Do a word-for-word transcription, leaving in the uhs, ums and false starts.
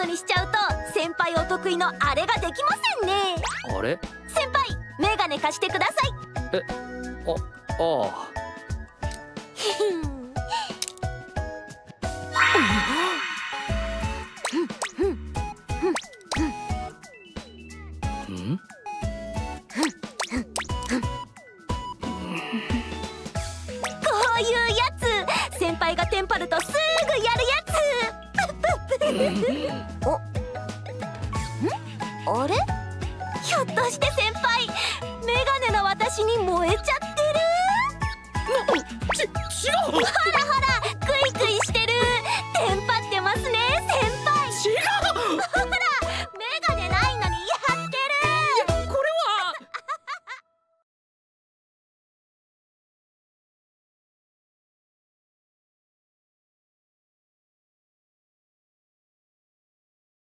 トにしちゃうと先輩お得意のあれができませんね。あれ？先輩、メガネ貸してください。え、あ、ああ。ほらほら、クイクイして